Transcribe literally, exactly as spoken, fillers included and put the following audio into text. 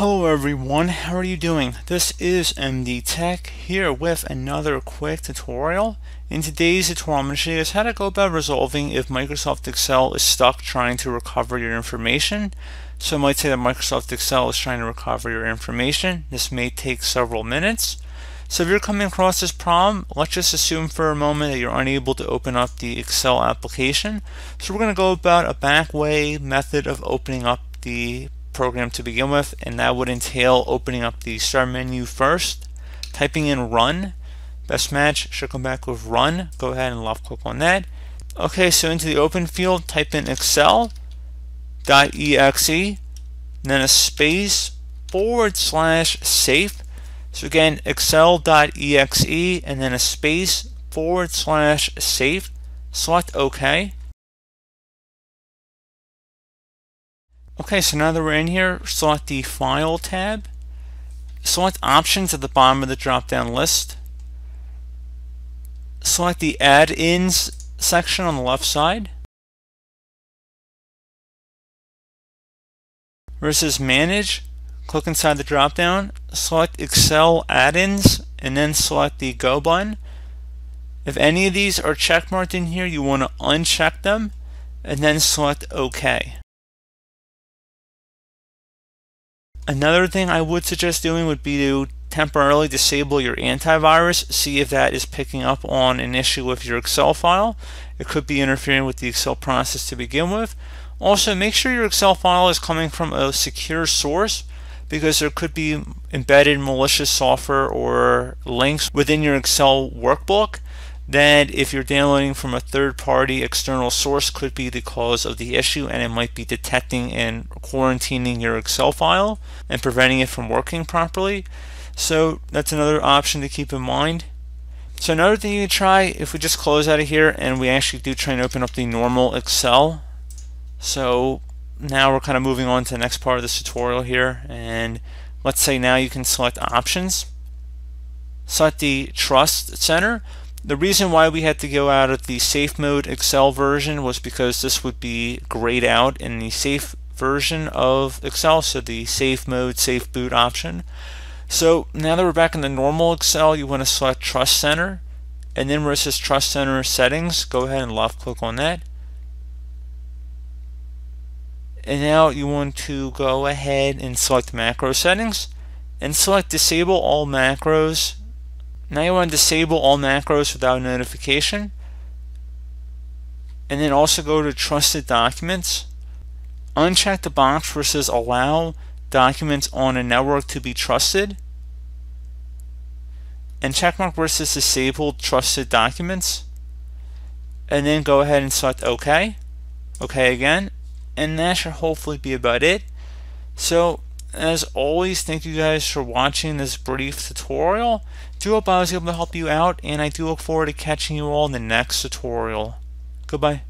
Hello everyone, how are you doing? This is M D Tech here with another quick tutorial. In today's tutorial, I'm going to show you guys how to go about resolving if Microsoft Excel is stuck trying to recover your information. So I might say that Microsoft Excel is trying to recover your information. This may take several minutes. So if you're coming across this problem, let's just assume for a moment that you're unable to open up the Excel application. So we're going to go about a back way method of opening up the program to begin with, and that would entail opening up the start menu first, typing in run, best match should come back with run, go ahead and left click on that. Okay, so into the open field type in excel.exe, then a space forward slash safe. So again, excel.exe and then a space forward slash safe, select OK. Okay, so now that we're in here, select the File tab, select Options at the bottom of the drop-down list, select the Add-ins section on the left side, where it says Manage, click inside the drop-down, select Excel Add-ins, and then select the Go button. If any of these are checkmarked in here, you want to uncheck them, and then select OK. Another thing I would suggest doing would be to temporarily disable your antivirus. See if that is picking up on an issue with your Excel file. It could be interfering with the Excel process to begin with. Also, make sure your Excel file is coming from a secure source, because there could be embedded malicious software or links within your Excel workbook that, if you're downloading from a third-party external source, could be the cause of the issue, and it might be detecting and quarantining your Excel file and preventing it from working properly. So that's another option to keep in mind. So another thing you can try, if we just close out of here and we actually do try and open up the normal Excel. So now we're kind of moving on to the next part of this tutorial here, and let's say now you can select options, select the Trust Center. The reason why we had to go out of the safe mode Excel version was because this would be grayed out in the safe version of Excel, so the safe mode, safe boot option. So now that we're back in the normal Excel, you want to select Trust Center, and then where it says Trust Center Settings, go ahead and left click on that. And now you want to go ahead and select Macro Settings, and select Disable All Macros. Now you want to disable all macros without notification, and then also go to Trusted Documents. Uncheck the box where it says Allow Documents on a Network to be Trusted, and checkmark where it says Disable Trusted Documents, and then go ahead and select OK. OK again, and that should hopefully be about it. So, as always, thank you guys for watching this brief tutorial. Do hope I was able to help you out, and I do look forward to catching you all in the next tutorial. Goodbye.